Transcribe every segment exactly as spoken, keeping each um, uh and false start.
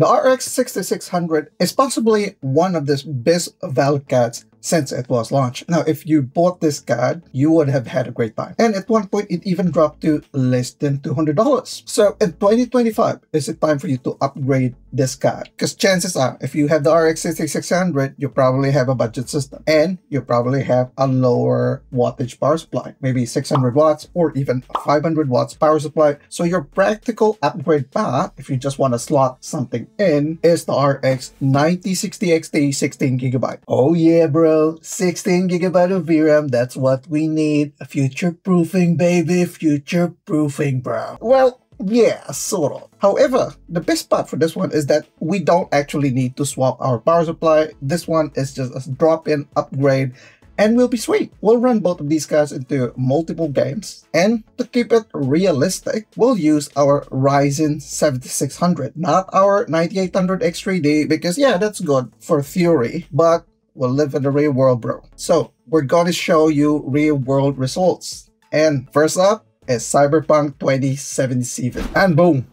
The R X sixty-six hundred is possibly one of the best valve cards since it was launched. Now, if you bought this card, you would have had a great time. And at one point, it even dropped to less than two hundred dollars. So in twenty twenty-five, is it time for you to upgrade this card? Because chances are, if you have the R X sixty-six hundred, you probably have a budget system. And you probably have a lower wattage power supply, maybe six hundred watts or even five hundred watts power supply. So your practical upgrade path, if you just want to slot something in, is the R X ninety sixty X T sixteen gigabyte. Oh yeah, bro. sixteen gigabyte of V RAM, that's what we need. Future proofing, baby, future proofing, bro. Well, yeah, sort of. However, the best part for this one is that we don't actually need to swap our power supply. This one is just a drop-in upgrade and we'll be sweet. We'll run both of these cards into multiple games, and to keep it realistic, we'll use our Ryzen seventy-six hundred, not our ninety-eight hundred X three D, because yeah, that's good for theory, but we'll live in the real world, bro. So we're going to show you real world results. And first up is Cyberpunk twenty seventy-seven. And boom,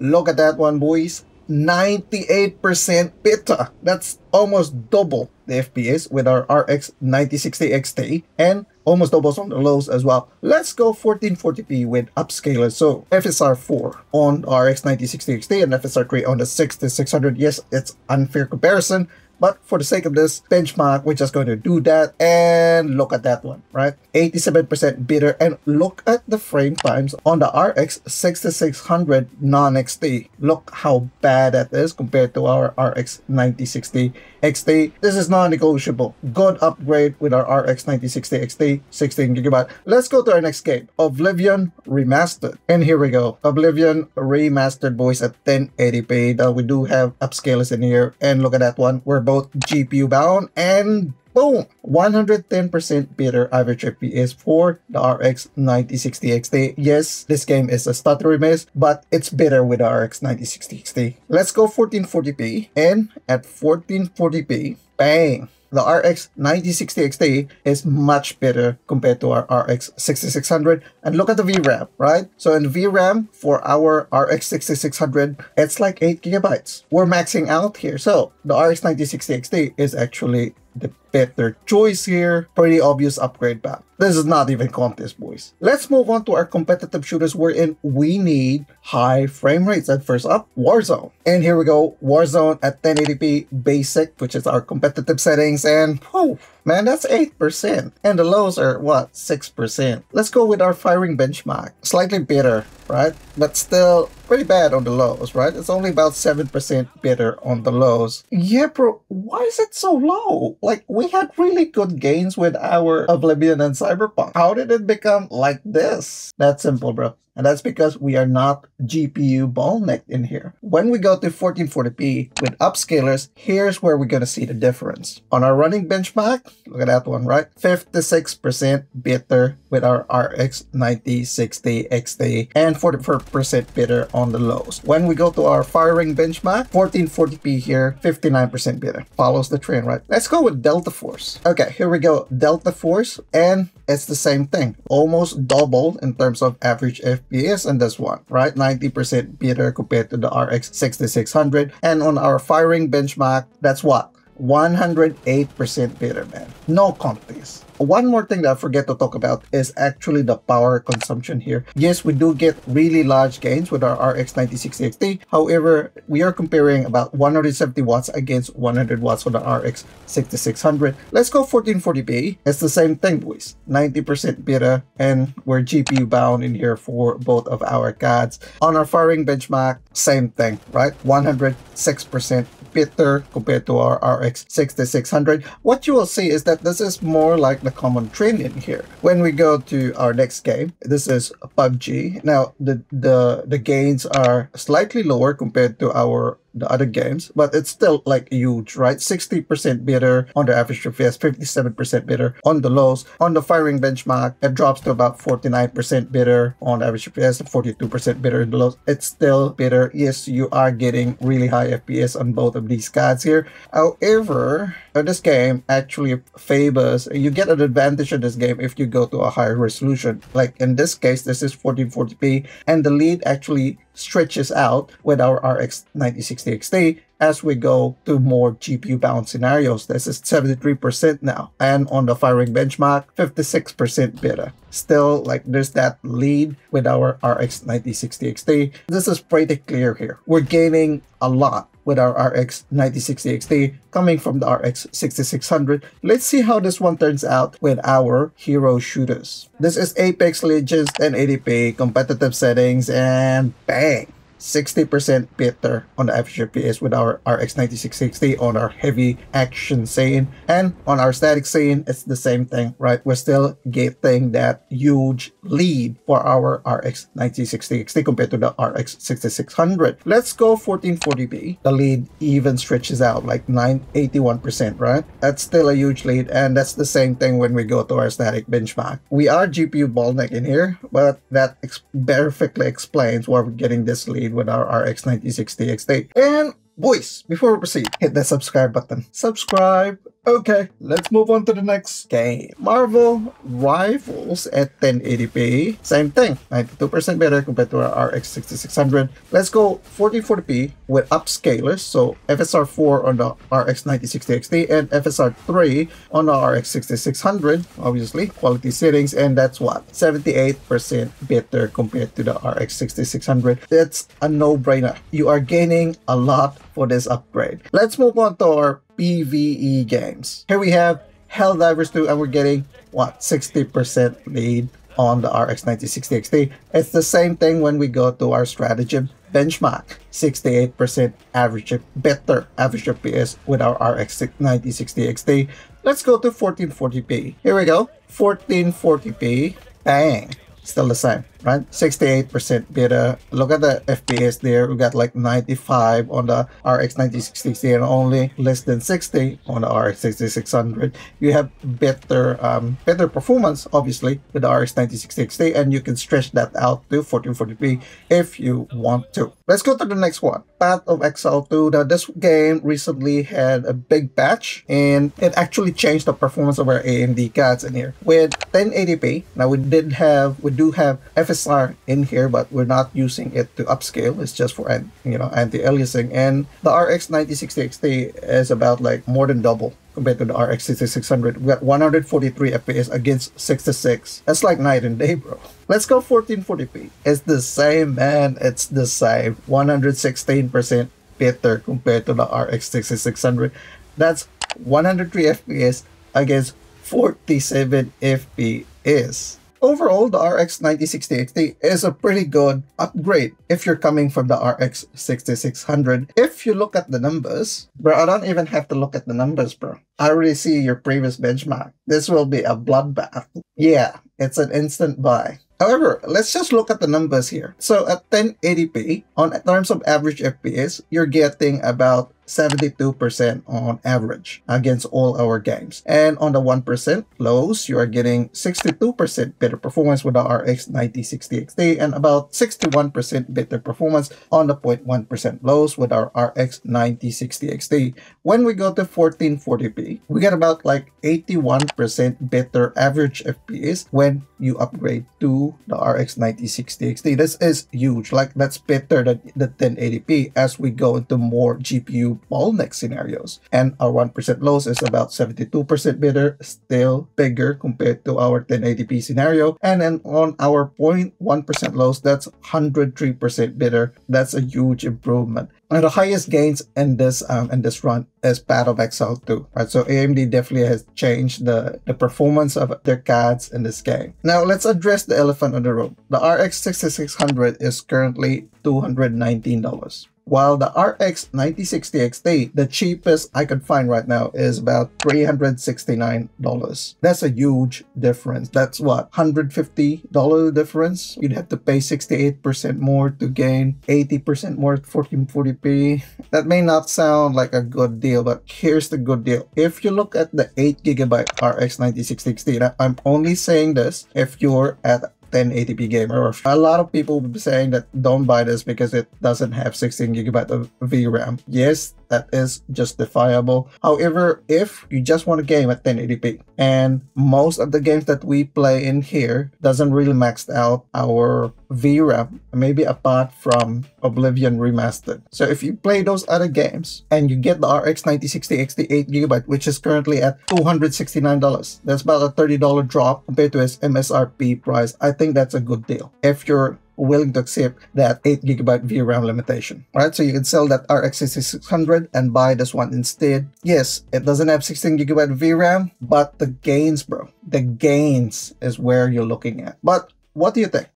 look at that one, boys. ninety-eight percent beta. That's almost double the F P S with our R X ninety sixty X T, and almost doubles on the lows as well. Let's go fourteen forty p with upscaler. So F S R four on R X ninety sixty X T and F S R three on the sixty-six hundred. Yes, it's unfair comparison, but for the sake of this benchmark, we're just going to do that. And look at that one, right? eighty-seven percent beta. And look at the frame times on the R X sixty-six hundred non X T. Look how bad that is compared to our R X ninety sixty X T. This is non-negotiable. Good upgrade with our R X ninety sixty X T, sixteen gigabyte. Let's go to our next game, Oblivion Remastered. And here we go. Oblivion Remastered, boys, at ten eighty p. Now we do have upscalers in here. And look at that one. We're both G P U bound, and boom, one hundred ten percent better average F P S for the R X ninety sixty X T. Yes, this game is a stuttery mess, but it's better with R X ninety sixty X T. Let's go fourteen forty p, and at fourteen forty p, bang, the R X ninety sixty X T is much better compared to our R X sixty-six hundred. And look at the V RAM, right? So in V RAM for our R X sixty-six hundred, it's like eight gigabytes. We're maxing out here. So the R X ninety sixty X T is actually the better choice here. Pretty obvious upgrade path. This is not even contest, boys. Let's move on to our competitive shooters wherein we need high frame rates. And first up, Warzone. And here we go, Warzone at ten eighty p basic, which is our competitive settings. And oh, man, that's eight percent. And the lows are what, six percent. Let's go with our firing benchmark. Slightly better, right? But still pretty bad on the lows, right? It's only about seven percent better on the lows. Yeah, bro, why is it so low? Like, we had really good gains with our Oblivion and Cyberpunk. How did it become like this? That's simple, bro. And that's because we are not G P U ball-necked in here. When we go to fourteen forty p with upscalers, here's where we're going to see the difference. On our running benchmark, look at that one, right? fifty-six percent better with our R X ninety sixty X T and forty-four percent better on the lows. When we go to our firing benchmark, fourteen forty p here, fifty-nine percent better. Follows the trend, right? Let's go with Delta Force. Okay, here we go. Delta Force, and it's the same thing. Almost double in terms of average F P S. F P S on this one, right? ninety percent better compared to the R X sixty-six hundred. And on our firing benchmark, that's what? one hundred eight percent better, man. No contest. One more thing that I forget to talk about is actually the power consumption here. Yes, we do get really large gains with our R X ninety sixty X T. However, we are comparing about one hundred seventy watts against one hundred watts for the R X sixty-six hundred. Let's go fourteen forty p. It's the same thing, boys. ninety percent better, and we're G P U bound in here for both of our cards. On our firing benchmark, same thing, right? one hundred six percent better compared to our R X sixty-six hundred. What you will see is that this is more like the common trend in here. When we go to our next game, this is P U B G. Now the the the gains are slightly lower compared to our the other games, but it's still like huge, right? sixty percent better on the average F P S, fifty-seven percent better on the lows. On the firing benchmark, it drops to about forty-nine percent better on the average F P S, forty-two percent better in the lows. It's still better. Yes, you are getting really high F P S on both of these cards here. However, this game actually favors, you get an advantage in this game if you go to a higher resolution. Like in this case, this is fourteen forty p, and the lead actually stretches out with our R X ninety sixty X T as we go to more G P U-bound scenarios. This is seventy-three percent now, and on the firing benchmark, fifty-six percent beta. Still, like, there's that lead with our R X ninety sixty X T. This is pretty clear here. We're gaining a lot with our R X ninety sixty X T coming from the R X sixty-six hundred. Let's see how this one turns out with our hero shooters. This is Apex Legends ten eighty p competitive settings, and bang! sixty percent better on the F P S with our R X ninety sixty X T on our heavy action scene, and on our static scene it's the same thing, right? We're still getting that huge lead for our R X ninety sixty X T compared to the R X sixty-six hundred. Let's go fourteen forty p. The lead even stretches out like nine eighty-one percent, right? That's still a huge lead, and that's the same thing when we go to our static benchmark. We are G P U bottleneck in here, but that ex perfectly explains why we're getting this lead with our R X ninety sixty X T. And boys, before we proceed, hit that subscribe button. Subscribe. Okay, let's move on to the next game. Marvel Rivals at ten eighty p. Same thing, ninety-two percent better compared to our R X sixty-six hundred. Let's go fourteen forty p with upscalers. So F S R four on the R X ninety sixty X T and F S R three on the R X sixty-six hundred. Obviously, quality settings, and that's what? seventy-eight percent better compared to the R X sixty-six hundred. That's a no-brainer. You are gaining a lot for this upgrade. Let's move on to our P V E games. Here we have Helldivers two, and we're getting what, sixty percent lead on the R X ninety sixty X T. It's the same thing when we go to our stratagem benchmark. sixty-eight percent average, better average F P S with our R X ninety sixty X T. Let's go to fourteen forty p. Here we go, fourteen forty p. Bang! Still the same, right? sixty-eight percent better. Look at the F P S there. We got like ninety-five on the R X ninety sixty and only less than sixty on the R X sixty-six hundred. You have better um, better performance, obviously, with the R X ninety sixty, and you can stretch that out to fourteen forty p if you want to. Let's go to the next one, Path of Exile two. Now, this game recently had a big patch, and it actually changed the performance of our A M D cards in here. With ten eighty p, now we did have, we do have F S R in here, but we're not using it to upscale. It's just for, you know, anti-aliasing. And the R X ninety sixty X T is about like more than double compared to the R X sixty-six hundred. We got one forty-three F P S against sixty-six. That's like night and day, bro. Let's go fourteen forty p. It's the same, man. It's the same. one hundred sixteen percent better compared to the R X sixty-six hundred. That's one hundred three F P S against forty-seven F P S. Overall, the R X ninety sixty X T is a pretty good upgrade if you're coming from the R X sixty-six hundred. If you look at the numbers, bro, I don't even have to look at the numbers, bro. I already see your previous benchmark. This will be a bloodbath. Yeah, it's an instant buy. However, let's just look at the numbers here. So at ten eighty p, on terms of average F P S, you're getting about seventy-two percent on average against all our games. And on the one percent lows, you are getting sixty-two percent better performance with the R X ninety sixty X T and about sixty-one percent better performance on the zero point one percent lows with our R X ninety sixty X T. When we go to fourteen forty p, we get about like eighty-one percent better average F P S when you upgrade to the R X ninety sixty X T. This is huge. Like, that's better than the ten eighty p as we go into more G P U bottleneck scenarios. And our one percent lows is about seventy-two percent better, still bigger compared to our ten eighty p scenario. And then on our zero point one percent lows, that's one hundred three percent better. That's a huge improvement. And the highest gains in this um, in this run is Path of Exile two, right? So A M D definitely has changed the, the performance of their cards in this game. Now let's address the elephant in the room. The R X sixty-six hundred is currently two hundred nineteen dollars. While the R X ninety sixty X T, the cheapest I could find right now, is about three hundred sixty-nine dollars. That's a huge difference. That's what, one hundred fifty dollars difference? You'd have to pay sixty-eight percent more to gain eighty percent more at fourteen forty p. That may not sound like a good deal, but here's the good deal. If you look at the eight gigabyte R X ninety sixty X T, now I'm only saying this if you're at ten eighty p gamer. A lot of people will be saying that don't buy this because it doesn't have sixteen gigabyte of V RAM. Yes, that is justifiable. However, if you just want to game at ten eighty p, and most of the games that we play in here doesn't really max out our V RAM, maybe apart from Oblivion Remastered. So if you play those other games and you get the R X ninety sixty X T eight gigabyte, which is currently at two hundred sixty-nine dollars, that's about a thirty dollar drop compared to its M S R P price. I think that's a good deal if you're willing to accept that eight gigabyte V RAM limitation. All right, so you can sell that R X sixty-six hundred and buy this one instead. Yes, it doesn't have sixteen gigabyte V RAM, but the gains, bro, the gains is where you're looking at. But what do you think?